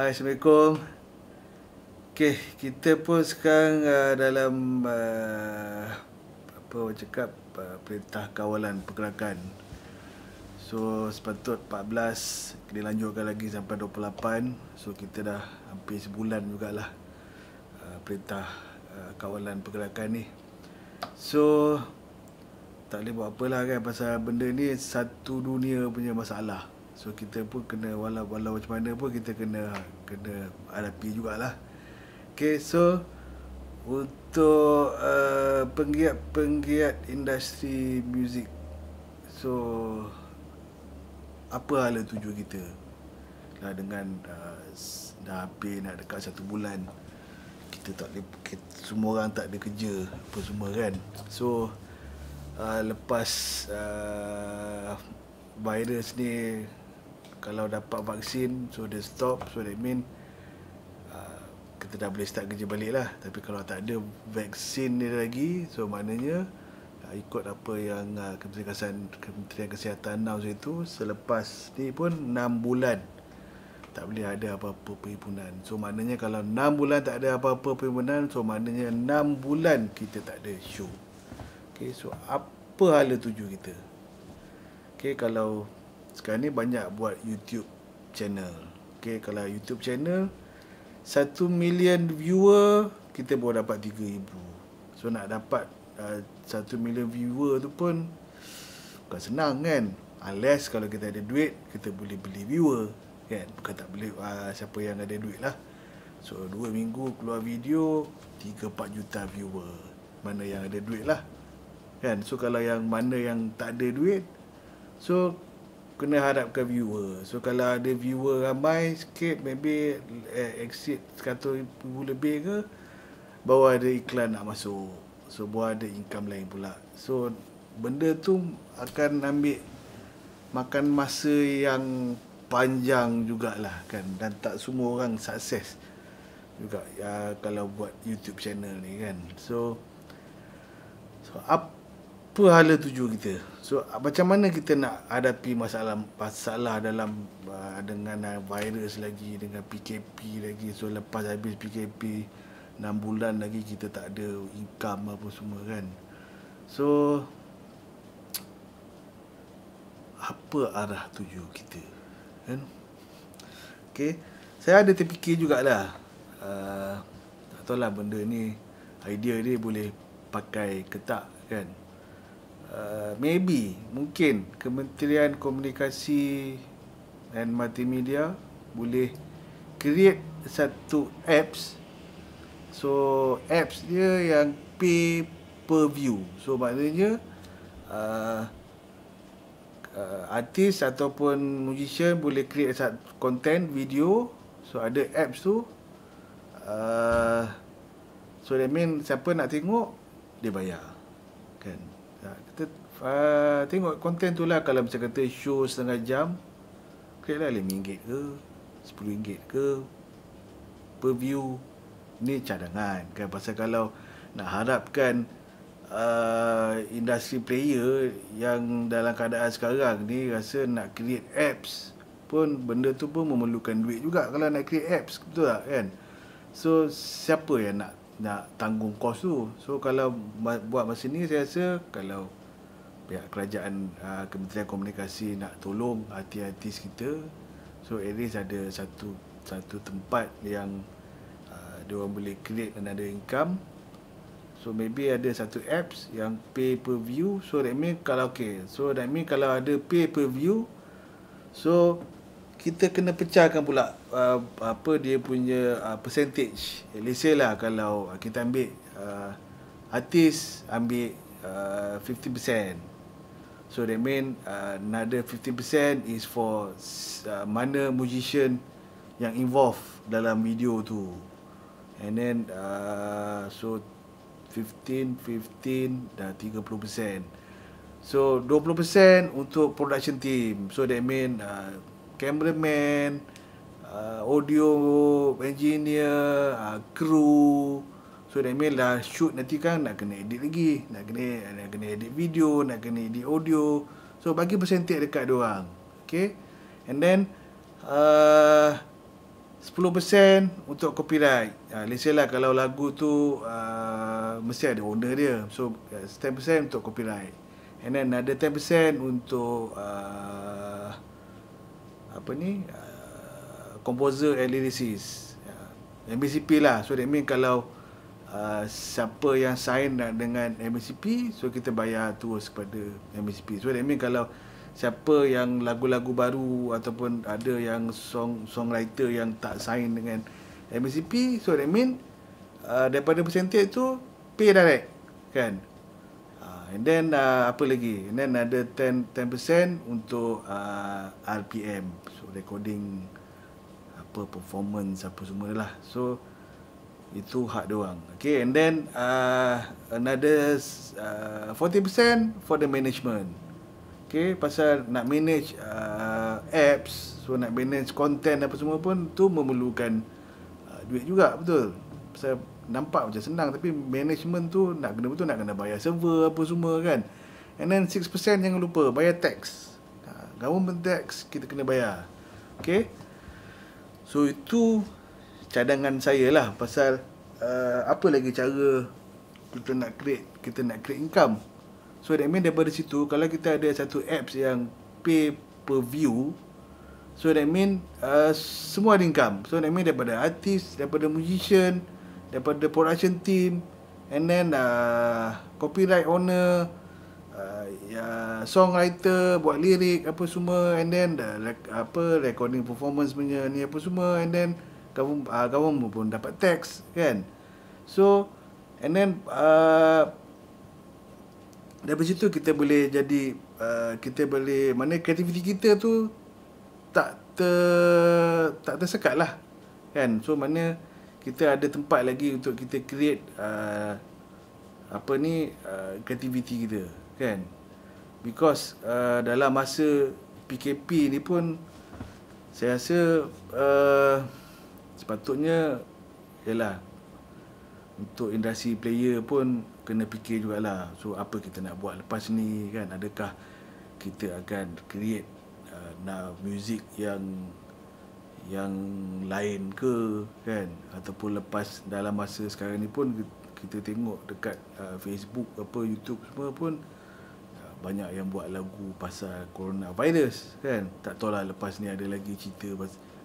Hai, Assalamualaikum. Okay, kita pun sekarang dalam perintah kawalan pergerakan. So sepatut 14, kita lanjutkan lagi sampai 28. So kita dah hampir sebulan jugalah perintah kawalan pergerakan ni. So tak boleh buat apalah kan, pasal benda ni satu dunia punya masalah. So kita pun kena, walau macam mana pun kita kena hadapi jugalah. Okay, so untuk penggiat-penggiat industri muzik, so apa hala tuju kita lah dengan dah hampir nak dekat satu bulan, kita tak boleh, semua orang tak ada kerja apa semua kan. So lepas virus ni, kalau dapat vaksin, so dia stop, so that mean kita dah boleh start kerja balik lah. Tapi kalau tak ada vaksin dia lagi, so maknanya ikut apa yang Kementerian Kesihatan announce itu, selepas ni pun 6 bulan tak boleh ada apa-apa perhimpunan. So maknanya kalau 6 bulan tak ada apa-apa perhimpunan, so maknanya 6 bulan kita tak ada show. Okay, so apa hala tuju kita? Okay, kalau sekarang ni banyak buat YouTube channel. Okay, kalau YouTube channel 1 million viewer, kita baru dapat 3,000. So nak dapat 1 million viewer tu pun bukan senang kan. Unless kalau kita ada duit, kita boleh beli viewer kan. Bukan tak boleh siapa yang ada duit lah. So 2 minggu keluar video 3-4 juta viewer, mana yang ada duit lah kan. So kalau yang mana yang tak ada duit, so kena harapkan viewer. So kalau ada viewer ramai sikit, maybe exit 100,000 lebih ke, baru ada iklan nak masuk. So buat ada income lain pula. So benda tu akan ambil makan masa yang panjang jugalah kan. Dan tak semua orang sukses juga kalau buat YouTube channel ni kan. So apa hala tuju kita? So macam mana kita nak hadapi masalah dalam dengan virus lagi, dengan PKP lagi. So lepas habis PKP 6 bulan lagi kita tak ada income apa semua kan. So apa arah tuju kita kan? Okay, saya ada terfikir jugalah, tak tahulah benda ni, idea ni boleh pakai ke tak kan. Mungkin Kementerian Komunikasi dan Multimedia boleh create satu apps. So apps dia yang pay per view. So maknanya artis ataupun musician boleh create content video. So ada apps tu, so that mean siapa nak tengok dia bayar kan. Kita tengok content tu lah. Kalau macam kata show setengah jam, create lah RM5 ke RM10 ke per view. Ni cadangan kan, pasal kalau nak harapkan industri player yang dalam keadaan sekarang ni rasa nak create apps pun, benda tu pun memerlukan duit juga kalau nak create apps, betul tak kan. So siapa yang nak tanggung kos tu? So kalau buat masa ni, saya rasa kalau pihak kerajaan Kementerian Komunikasi nak tolong artis-artis kita, so at least ada satu tempat yang dia orang boleh create dan ada income. So maybe ada satu apps yang pay per view. So that mean kalau kalau ada pay per view, so kita kena pecahkan pula apa dia punya percentage. Let's say lah kalau kita ambil artis ambil 50%. So that mean another 50% is for mana musician yang involved dalam video tu. And then so 15 dah 30%. So 20% untuk production team. So that mean cameraman, audio engineer, crew. So that mean dah shoot nanti kan nak kena edit lagi, nak kena edit video, nak kena edit audio. So bagi percentage dekat dia orang. Okay. And then 10% untuk copyright. Let's say lah kalau lagu tu mesti ada owner dia. So 10% untuk copyright. And then ada 10% untuk composer and lyricist. MSCP lah. So that means kalau siapa yang sign dengan MSCP, so kita bayar terus kepada MSCP. So that means kalau siapa yang lagu-lagu baru ataupun ada yang songwriter yang tak sign dengan MSCP, so that mean daripada percentage tu pay direct kan. And then apa lagi, and then ada 10% untuk RPM, so recording apa performance apa semua lah, so itu hak dia orang. Okay, and then another 40% for the management. Okay, pasal nak manage apps, so nak manage content apa semua pun tu memerlukan duit juga, betul. Pasal nampak macam senang tapi management tu nak kena betul, nak kena bayar server apa semua kan. And then 6% jangan lupa bayar tax. Government tax kita kena bayar. Okay, so itu cadangan saya lah pasal apa lagi cara kita nak create income. So that means daripada situ, kalau kita ada satu apps yang pay per view, so that means semua ada income. So that means daripada artis, daripada musician, daripada production team, and then copyright owner, songwriter, buat lirik apa semua, and then recording performance punya ni apa semua, and then government pun dapat tax kan. So and then daripada situ kita boleh jadi kita boleh mana kreativiti kita tu tak tersekat lah kan. So mana kita ada tempat lagi untuk kita create kreativiti kita kan. Because dalam masa PKP ni pun saya rasa sepatutnya yalah untuk industri player pun kena fikir jugalah. So apa kita nak buat lepas ni kan, adakah kita akan create music yang lain ke kan, ataupun lepas dalam masa sekarang ni pun kita tengok dekat Facebook apa YouTube semua pun banyak yang buat lagu pasal coronavirus kan. Tak tahulah lepas ni ada lagi cerita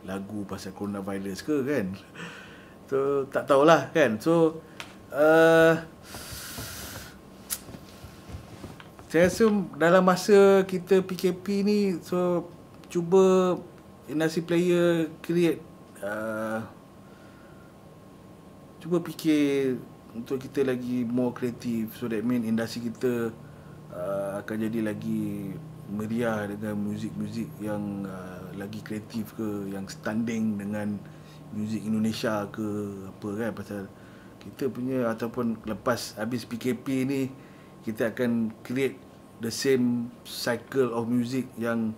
lagu pasal coronavirus ke kan. So tak tahulah kan. So saya rasa dalam masa kita PKP ni, so cuba industry player create cuba fikir untuk kita lagi more kreatif. So that mean industri kita akan jadi lagi meriah dengan muzik-muzik yang lagi kreatif ke, yang standing dengan muzik Indonesia ke apa kan. Pasal kita punya ataupun lepas habis PKP ni kita akan create the same cycle of music yang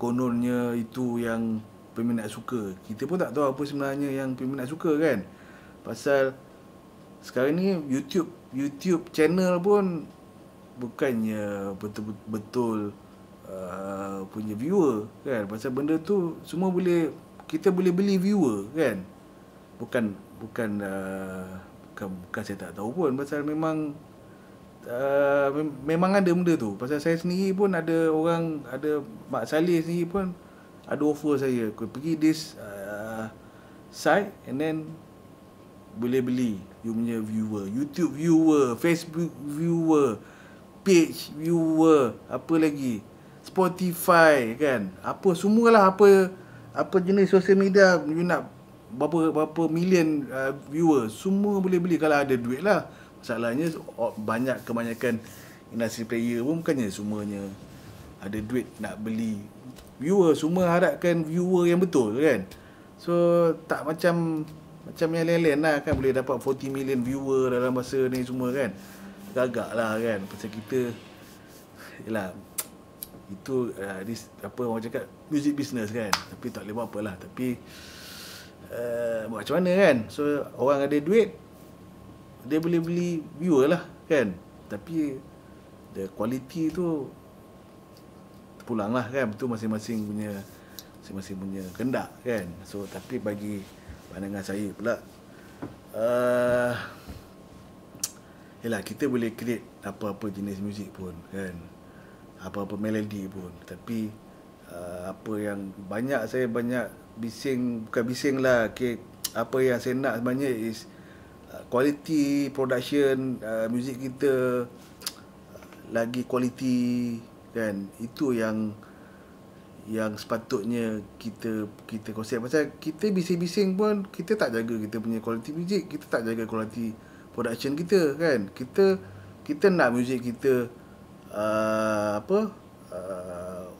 kononnya itu yang peminat suka. Kita pun tak tahu apa sebenarnya yang peminat suka kan. Pasal sekarang ni YouTube channel pun bukannya betul-betul punya viewer kan. Pasal benda tu semua boleh, kita boleh beli viewer kan. Bukan saya tak tahu pun. Pasal memang memang ada benda tu. Pasal saya sendiri pun ada orang, ada Mak Saleh sendiri pun ada offer saya, kau pergi this site and then boleh beli you punya viewer, YouTube viewer, Facebook viewer, page viewer, apa lagi Spotify kan, apa semualah, apa jenis social media you nak, berapa million viewer semua boleh beli kalau ada duit lah. Masalahnya kebanyakan industri player pun bukannya semuanya ada duit nak beli viewer. Semua harapkan viewer yang betul kan. So tak macam yang lain-lain lah kan, boleh dapat 40 million viewer dalam masa ni semua kan. Gagak lah kan. Pasal kita yalah, itu orang cakap music business kan. Tapi tak boleh buat apa lah. Tapi buat macam mana kan. So orang ada duit dia boleh beli viewer lah kan. Tapi the quality tu terpulang lah kan. Betul masing-masing punya masing-masing punya kendak kan. So tapi bagi pandangan saya pula, yalah, kita boleh create apa-apa jenis muzik pun kan, apa-apa melodi pun, tapi apa yang banyak saya bising, bukan bising lah, okay. Apa yang saya nak sebenarnya is quality production muzik kita lagi quality kan. Itu yang sepatutnya kita konsep. Pasal kita bising-bising pun kita tak jaga kita punya kualiti muzik, kita tak jaga kualiti production kita kan. Kita nak muzik kita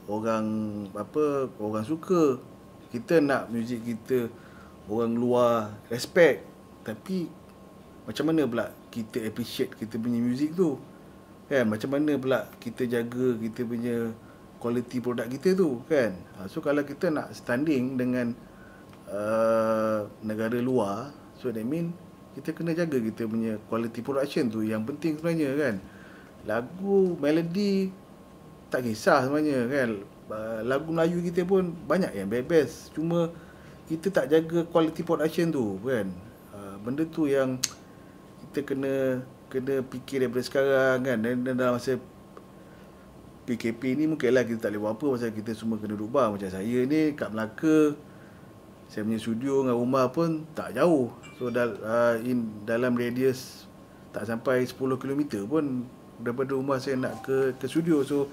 orang suka, kita nak muzik kita orang luar respect, tapi macam mana pula kita appreciate kita punya muzik tu kan, macam mana pula kita jaga kita punya kualiti produk kita tu kan. So kalau kita nak standing dengan negara luar, so that mean kita kena jaga kita punya kualiti production tu yang penting sebenarnya kan. Lagu, melody tak kisah sebenarnya kan. Lagu Melayu kita pun banyak yang best, cuma kita tak jaga kualiti production tu kan. Benda tu yang kita kena fikir daripada sekarang kan. Dan dalam masa PKP ni mungkinlah kita tak boleh buat apa, pasal kita semua kena duduk bar. Macam saya ni kat Melaka, saya punya studio dengan rumah pun tak jauh. So dalam radius tak sampai 10 km pun daripada rumah saya nak ke studio. So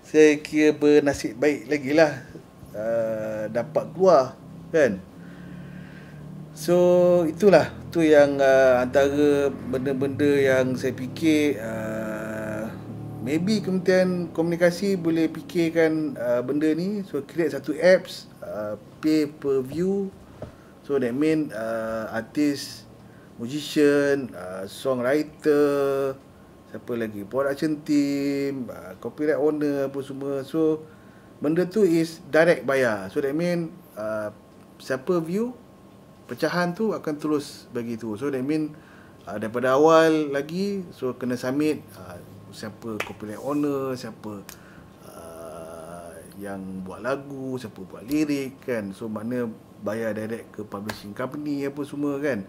saya kira bernasib baik lagi lah dapat keluar kan. So itulah tu yang antara benda-benda yang saya fikir. Maybe Kementerian Komunikasi boleh fikirkan benda ni. So create satu apps, pay per view. So that mean artis, musician, songwriter, siapa lagi, production team, copyright owner apa semua. So benda tu is direct bayar. So that mean siapa view, pecahan tu akan terus bagi tu. So that mean daripada awal lagi, so kena submit siapa copyright owner, siapa yang buat lagu, siapa buat lirik kan. So makna bayar direct ke publishing company apa semua kan.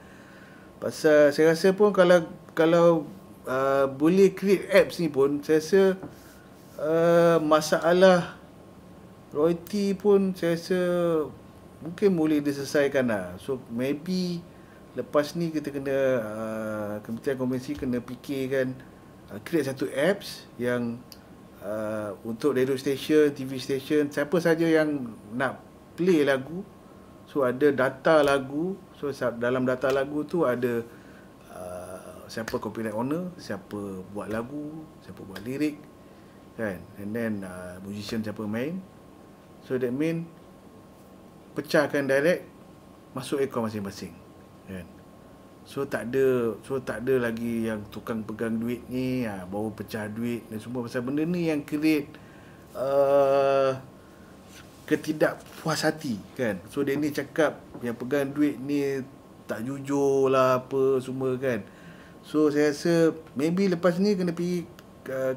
Pasal saya rasa pun kalau boleh create apps ni pun, saya rasa masalah royalty pun saya rasa mungkin boleh diselesaikan lah. So maybe lepas ni kita kena Kementerian Komunikasi kena fikirkan create satu apps yang untuk radio station, TV station, siapa saja yang nak play lagu, so ada data lagu. So dalam data lagu tu ada siapa copyright owner, siapa buat lagu, siapa buat lirik kan, and then musician siapa main. So that mean pecahkan direct masuk akaun masing-masing kan. So tak ada lagi yang tukang pegang duit ni, baru pecah duit dan semua. Pasal benda ni yang create ketidakpuas hati kan. So dia ni cakap yang pegang duit ni tak jujur lah apa semua kan. So saya rasa maybe lepas ni kena pergi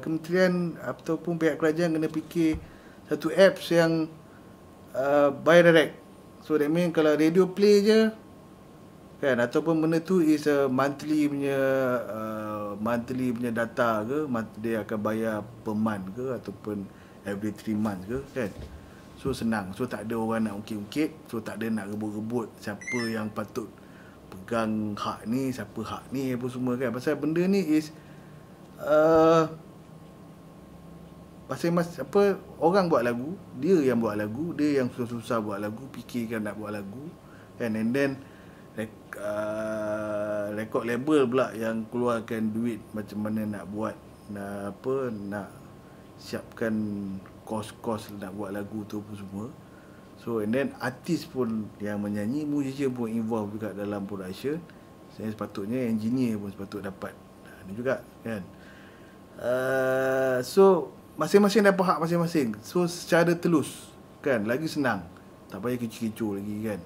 kementerian ataupun pihak kerajaan kena fikir satu apps yang by direct. So that mean kalau radio play je kan, ataupun benda tu is a monthly punya data ke, dia akan bayar per month ke ataupun every 3 months ke kan. So senang, so tak ada orang nak ungkit-ungkit, so tak ada nak rebut-rebut siapa yang patut pegang hak ni, siapa hak ni apa semua kan. Pasal benda ni is masing-masing apa, orang buat lagu, dia yang buat lagu, dia yang susah-susah buat lagu, fikirkan nak buat lagu kan. And then rekod label pula yang keluarkan duit macam mana nak buat, nak siapkan kos-kos nak buat lagu tu pun semua. So and then artis pun yang menyanyi, musician pun involved juga dalam production. Saya sepatutnya engineer pun sepatut dapat ni juga kan. So masing-masing dapat hak masing-masing. So secara telus kan, lagi senang, tak payah kecoh-kecoh lagi kan.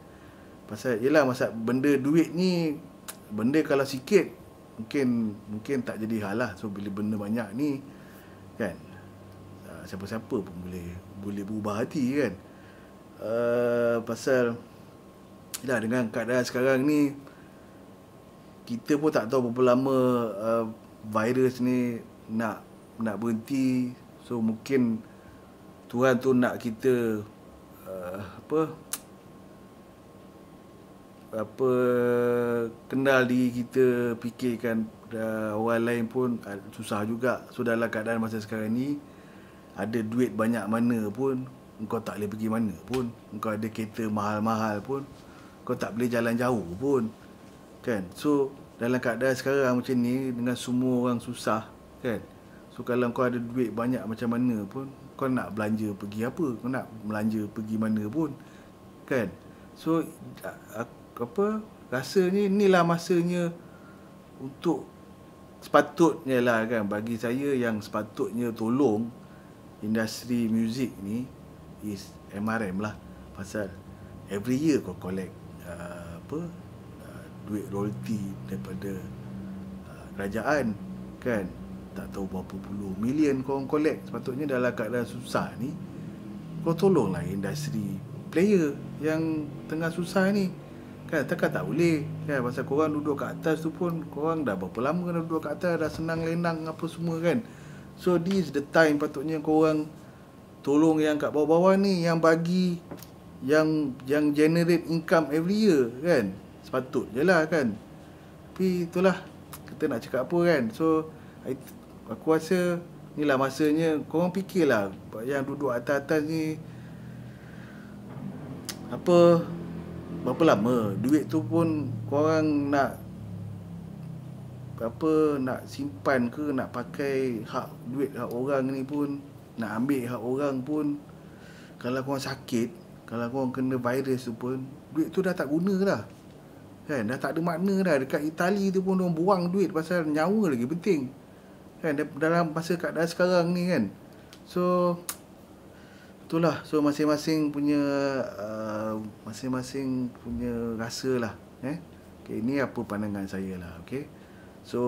Pasal yelah, masa benda duit ni, benda kalau sikit mungkin tak jadi hal lah. So bila benda banyak ni kan, siapa-siapa pun boleh berubah hati kan. pasal dah dengan keadaan sekarang ni kita pun tak tahu berapa lama virus ni nak berhenti. So mungkin Tuhan tu nak kita apa kenal diri kita, fikirkan orang lain pun susah juga. So dalam keadaan masa sekarang ni, ada duit banyak mana pun engkau tak boleh pergi mana pun, engkau ada kereta mahal-mahal pun kau tak boleh jalan jauh pun, kan? So dalam keadaan sekarang macam ni, dengan semua orang susah, kan? So kalau kau ada duit banyak macam mana pun, kau nak belanja pergi apa, kau nak belanja pergi mana pun, kan? So apa rasanya inilah masanya untuk sepatutnya lah, kan? Bagi saya yang sepatutnya tolong industri muzik ni is MRM lah. Pasal every year kau collect duit royalty daripada kerajaan, kan? Tak tahu berapa puluh million kau collect. Sepatutnya dalam keadaan susah ni, kau tolonglah industri player yang tengah susah ni, kan? Takkan tak boleh, kan? Pasal korang duduk kat atas tu pun, korang dah berapa lama dah duduk kat atas, dah senang lenang apa semua, kan? So this is the time patutnya korang tolong yang kat bawah-bawah ni, yang bagi, yang generate income every year, kan? Sepatut je lah, kan? Tapi itulah, kita nak cakap apa, kan? So aku rasa inilah masanya korang fikirlah, yang duduk atas-atas ni apa, berapa lama duit tu pun korang nak nak simpan ke, nak pakai hak duit hak orang ni pun, nak ambil hak orang pun. Kalau korang sakit, kalau korang kena virus tu pun, duit tu dah tak guna dah, kan? Dah tak ada makna dah. Dekat Itali tu pun orang buang duit pasal nyawa lagi penting, kan? Dalam masa keadaan sekarang ni, kan? So itulah. So masing-masing punya rasa lah, okay, ini apa pandangan saya lah, okay? So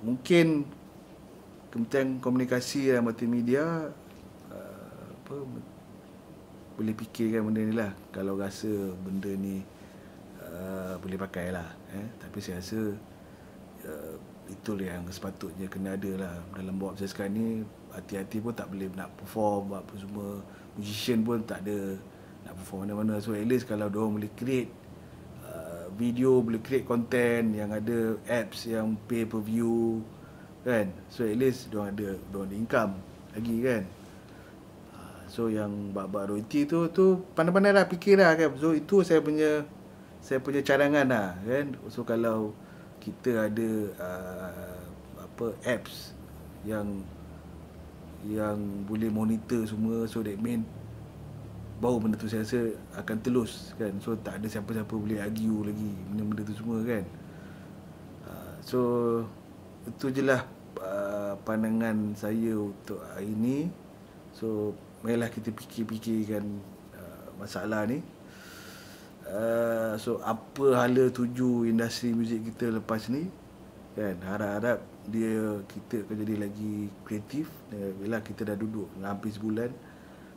mungkin Kementerian Komunikasi dan Multimedia boleh fikirkan benda ni lah. Kalau rasa benda ni boleh pakai lah, tapi saya rasa itulah yang sepatutnya kena ada lah. Dalam buat saya sekarang ni, hati-hati pun tak boleh nak perform apa semua, musician pun tak ada nak perform mana-mana. So at least kalau diorang boleh create video, boleh create content yang ada apps yang pay per view, kan? So at least diorang ada income lagi, kan? So yang bab-bab royalty tu pandai-pandai lah fikir lah, kan? So itu saya punya cadangan lah, kan? So kalau kita ada apps yang boleh monitor semua, so that mean baru benda tu saya rasa akan telus, kan? So tak ada siapa-siapa boleh argue lagi benda-benda tu semua, kan? So itu je lah pandangan saya untuk hari ni. So marilah kita fikir-fikirkan masalah ni. So apa hala tuju industri muzik kita lepas ni, kan? Harap-harap kita akan jadi lagi kreatif. Bila kita dah duduk hampir sebulan,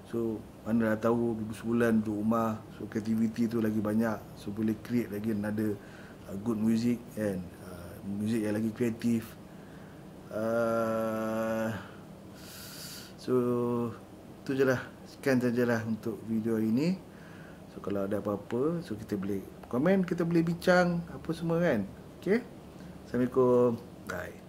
so mana dah tahu duduk sebulan duduk rumah, so kreativiti tu lagi banyak. So boleh create lagi another good music, and music yang lagi kreatif. So itu je lah. Sekian sajalah untuk video ini. So kalau ada apa-apa, so kita boleh komen, kita boleh bincang apa semua, kan? Okay, Assalamualaikum. Bye.